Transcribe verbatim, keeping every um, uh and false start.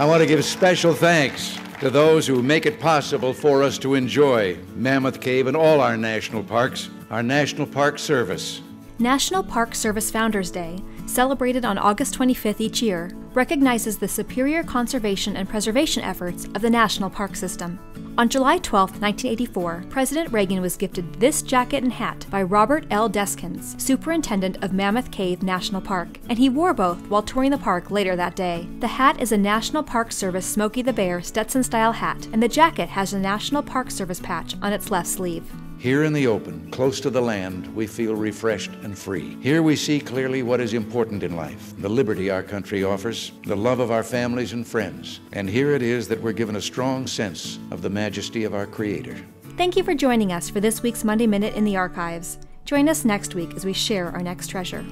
I want to give special thanks to those who make it possible for us to enjoy Mammoth Cave and all our national parks, our National Park Service. National Park Service Founders Day, celebrated on August twenty-fifth each year, recognizes the superior conservation and preservation efforts of the national park system. On July twelfth, nineteen eighty-four, President Reagan was gifted this jacket and hat by Robert L. Deskins, superintendent of Mammoth Cave National Park, and he wore both while touring the park later that day. The hat is a National Park Service Smokey the Bear Stetson-style hat, and the jacket has a National Park Service patch on its left sleeve. Here in the open, close to the land, we feel refreshed and free. Here we see clearly what is important in life, the liberty our country offers, the love of our families and friends. And here it is that we're given a strong sense of the majesty of our Creator. Thank you for joining us for this week's Monday Minute in the Archives. Join us next week as we share our next treasure.